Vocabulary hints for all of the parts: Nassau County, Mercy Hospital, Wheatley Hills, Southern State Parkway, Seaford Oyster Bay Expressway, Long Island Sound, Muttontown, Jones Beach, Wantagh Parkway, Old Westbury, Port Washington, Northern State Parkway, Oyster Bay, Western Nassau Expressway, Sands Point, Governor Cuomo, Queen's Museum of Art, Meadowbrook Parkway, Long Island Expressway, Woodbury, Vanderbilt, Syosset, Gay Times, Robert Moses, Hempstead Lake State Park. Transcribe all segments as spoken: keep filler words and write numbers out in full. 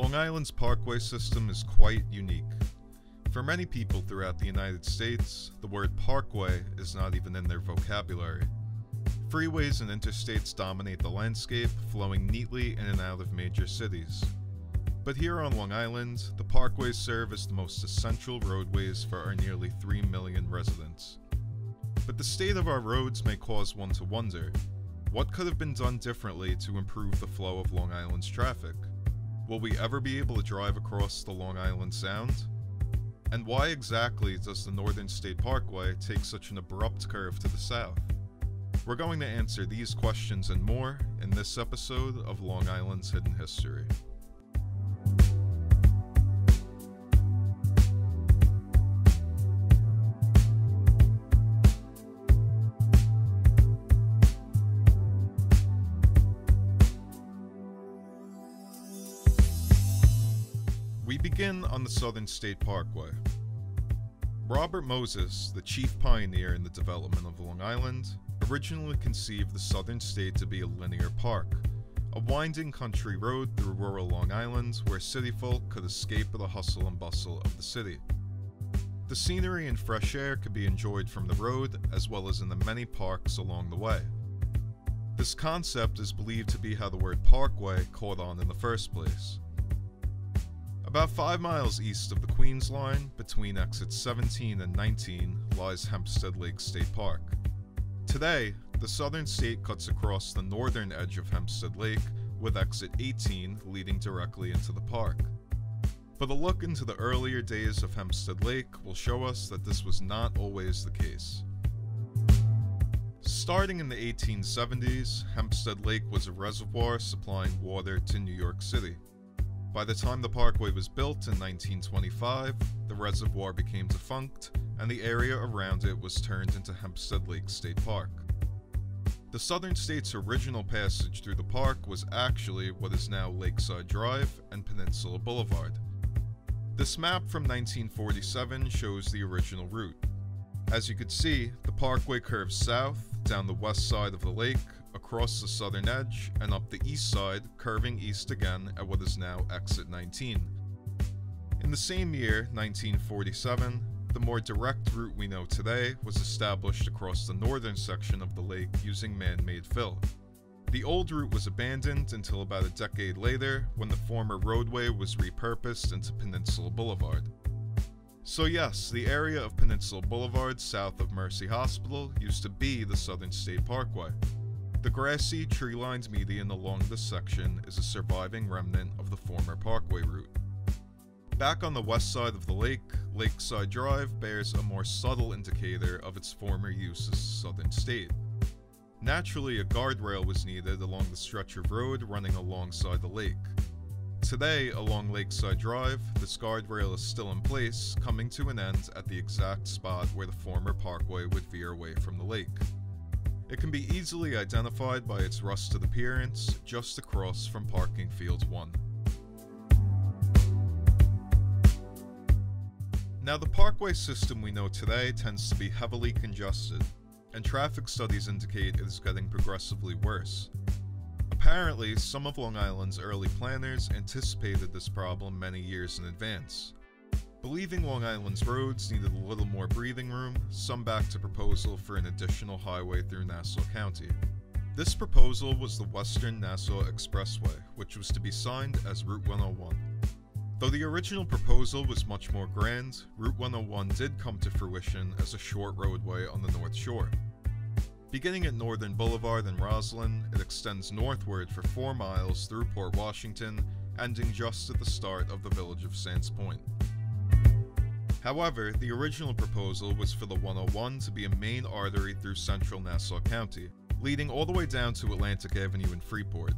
Long Island's parkway system is quite unique. For many people throughout the United States, the word parkway is not even in their vocabulary. Freeways and interstates dominate the landscape, flowing neatly in and out of major cities. But here on Long Island, the parkways serve as the most essential roadways for our nearly three million residents. But the state of our roads may cause one to wonder, what could have been done differently to improve the flow of Long Island's traffic? Will we ever be able to drive across the Long Island Sound? And why exactly does the Northern State Parkway take such an abrupt curve to the south? We're going to answer these questions and more in this episode of Long Island's Hidden History. Begin on the Southern State Parkway. Robert Moses, the chief pioneer in the development of Long Island, originally conceived the Southern State to be a linear park, a winding country road through rural Long Island where city folk could escape the hustle and bustle of the city. The scenery and fresh air could be enjoyed from the road as well as in the many parks along the way. This concept is believed to be how the word parkway caught on in the first place. About five miles east of the Queens line, between exits seventeen and nineteen, lies Hempstead Lake State Park. Today, the Southern State cuts across the northern edge of Hempstead Lake, with exit eighteen leading directly into the park. But a look into the earlier days of Hempstead Lake will show us that this was not always the case. Starting in the eighteen seventies, Hempstead Lake was a reservoir supplying water to New York City. By the time the parkway was built in nineteen twenty-five, the reservoir became defunct, and the area around it was turned into Hempstead Lake State Park. The Southern State's original passage through the park was actually what is now Lakeside Drive and Peninsula Boulevard. This map from nineteen forty-seven shows the original route. As you can see, the parkway curves south, down the west side of the lake, across the southern edge, and up the east side, curving east again at what is now exit nineteen. In the same year, nineteen forty-seven, the more direct route we know today was established across the northern section of the lake using man-made fill. The old route was abandoned until about a decade later, when the former roadway was repurposed into Peninsula Boulevard. So yes, the area of Peninsula Boulevard south of Mercy Hospital used to be the Southern State Parkway. The grassy, tree-lined median along this section is a surviving remnant of the former parkway route. Back on the west side of the lake, Lakeside Drive bears a more subtle indicator of its former use as Southern State. Naturally, a guardrail was needed along the stretch of road running alongside the lake. Today, along Lakeside Drive, this guardrail is still in place, coming to an end at the exact spot where the former parkway would veer away from the lake. It can be easily identified by its rusted appearance just across from parking field one. Now, the parkway system we know today tends to be heavily congested, and traffic studies indicate it is getting progressively worse. Apparently, some of Long Island's early planners anticipated this problem many years in advance. Believing Long Island's roads needed a little more breathing room, some backed a proposal for an additional highway through Nassau County. This proposal was the Western Nassau Expressway, which was to be signed as Route one oh one. Though the original proposal was much more grand, Route one oh one did come to fruition as a short roadway on the North Shore. Beginning at Northern Boulevard in Roslyn, it extends northward for four miles through Port Washington, ending just at the start of the village of Sands Point. However, the original proposal was for the one oh one to be a main artery through central Nassau County, leading all the way down to Atlantic Avenue in Freeport.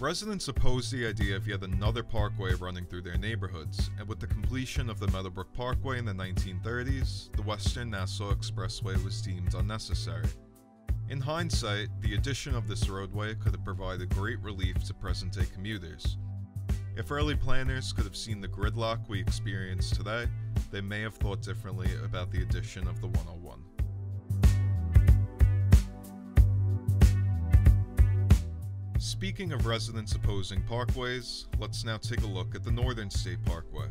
Residents opposed the idea of yet another parkway running through their neighborhoods, and with the completion of the Meadowbrook Parkway in the nineteen thirties, the Western Nassau Expressway was deemed unnecessary. In hindsight, the addition of this roadway could have provided great relief to present-day commuters. If early planners could have seen the gridlock we experience today, they may have thought differently about the addition of the one oh one. Speaking of residents opposing parkways, let's now take a look at the Northern State Parkway.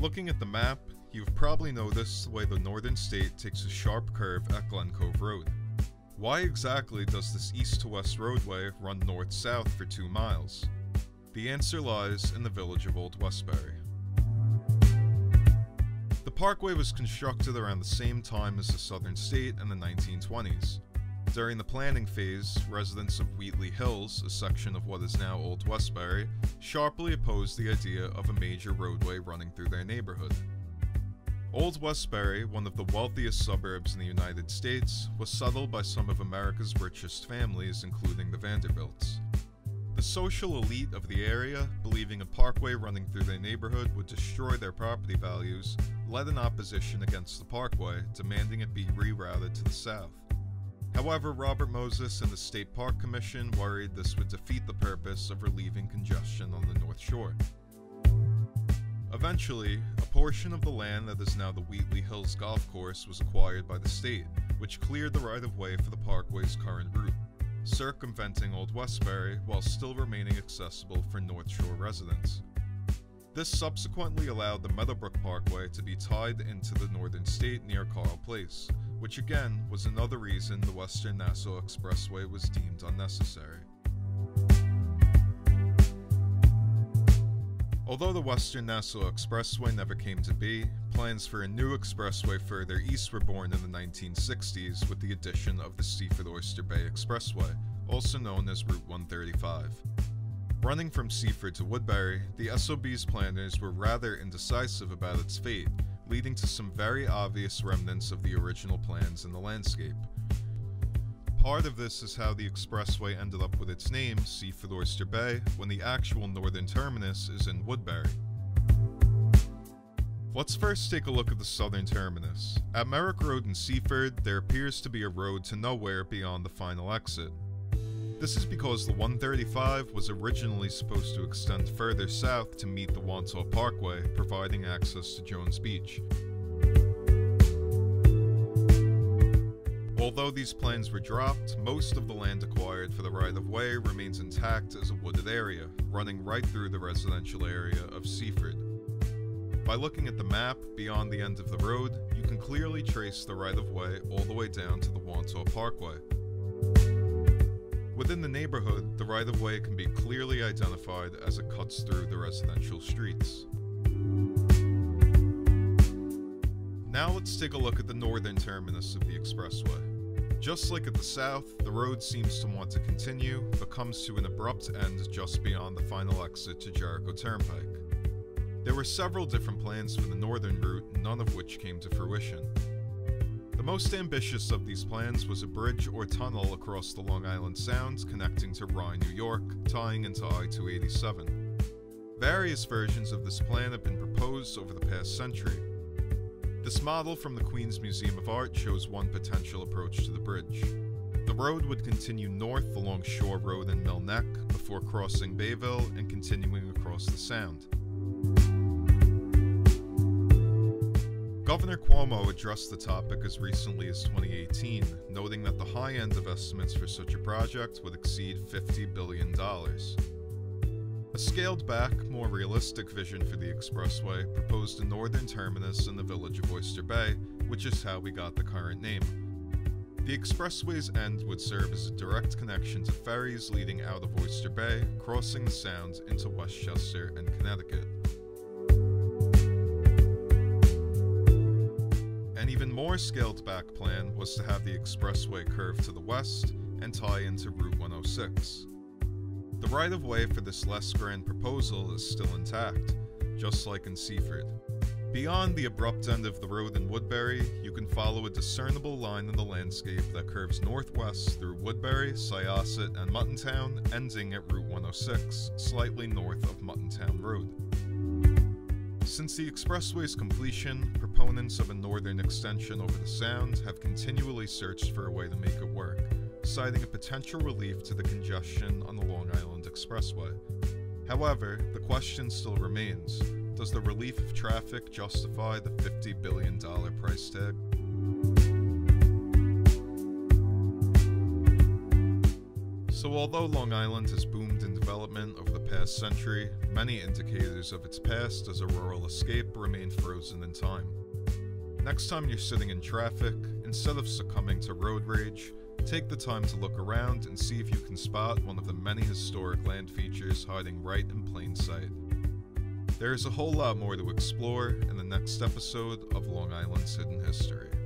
Looking at the map, you've probably noticed the way the Northern State takes a sharp curve at Glen Cove Road. Why exactly does this east-to-west roadway run north-south for two miles? The answer lies in the village of Old Westbury. The parkway was constructed around the same time as the Southern State in the nineteen twenties. During the planning phase, residents of Wheatley Hills, a section of what is now Old Westbury, sharply opposed the idea of a major roadway running through their neighborhood. Old Westbury, one of the wealthiest suburbs in the United States, was settled by some of America's richest families, including the Vanderbilts. The social elite of the area, believing a parkway running through their neighborhood would destroy their property values, led an opposition against the parkway, demanding it be rerouted to the south. However, Robert Moses and the State Park Commission worried this would defeat the purpose of relieving congestion on the North Shore. Eventually, a portion of the land that is now the Wheatley Hills Golf Course was acquired by the state, which cleared the right-of-way for the parkway's current route, circumventing Old Westbury while still remaining accessible for North Shore residents. This subsequently allowed the Meadowbrook Parkway to be tied into the Northern State near Carl Place, which again was another reason the Western Nassau Expressway was deemed unnecessary. Although the Western Nassau Expressway never came to be, plans for a new expressway further east were born in the nineteen sixties with the addition of the Seaford Oyster Bay Expressway, also known as Route one thirty-five. Running from Seaford to Woodbury, the S O B's planners were rather indecisive about its fate, leading to some very obvious remnants of the original plans in the landscape. Part of this is how the expressway ended up with its name, Seaford Oyster Bay, when the actual northern terminus is in Woodbury. Let's first take a look at the southern terminus. At Merrick Road in Seaford, there appears to be a road to nowhere beyond the final exit. This is because the one thirty-five was originally supposed to extend further south to meet the Wantagh Parkway, providing access to Jones Beach. Although these plans were dropped, most of the land acquired for the right-of-way remains intact as a wooded area, running right through the residential area of Seaford. By looking at the map beyond the end of the road, you can clearly trace the right-of-way all the way down to the Wantagh Parkway. Within the neighborhood, the right-of-way can be clearly identified as it cuts through the residential streets. Now let's take a look at the northern terminus of the expressway. Just like at the south, the road seems to want to continue, but comes to an abrupt end just beyond the final exit to Jericho Turnpike. There were several different plans for the northern route, none of which came to fruition. The most ambitious of these plans was a bridge or tunnel across the Long Island Sound connecting to Rye, New York, tying into I two eighty-seven. Various versions of this plan have been proposed over the past century. This model from the Queen's Museum of Art shows one potential approach to the bridge. The road would continue north along Shore Road and Mill Neck before crossing Bayville and continuing across the Sound. Governor Cuomo addressed the topic as recently as twenty eighteen, noting that the high end of estimates for such a project would exceed fifty billion dollars. A scaled-back, more realistic vision for the expressway proposed a northern terminus in the village of Oyster Bay, which is how we got the current name. The expressway's end would serve as a direct connection to ferries leading out of Oyster Bay, crossing the Sound into Westchester and Connecticut. An even more scaled-back plan was to have the expressway curve to the west and tie into Route one oh six. The right-of-way for this less grand proposal is still intact, just like in Seaford. Beyond the abrupt end of the road in Woodbury, you can follow a discernible line in the landscape that curves northwest through Woodbury, Syosset, and Muttontown, ending at Route one oh six, slightly north of Muttontown Road. Since the expressway's completion, proponents of a northern extension over the Sound have continually searched for a way to make it work, citing a potential relief to the congestion on the Long Island Expressway. However, the question still remains, does the relief of traffic justify the fifty billion dollars price tag? So although Long Island has boomed in development over the past century, many indicators of its past as a rural escape remain frozen in time. Next time you're sitting in traffic, instead of succumbing to road rage, take the time to look around and see if you can spot one of the many historic land features hiding right in plain sight. There is a whole lot more to explore in the next episode of Long Island's Hidden History.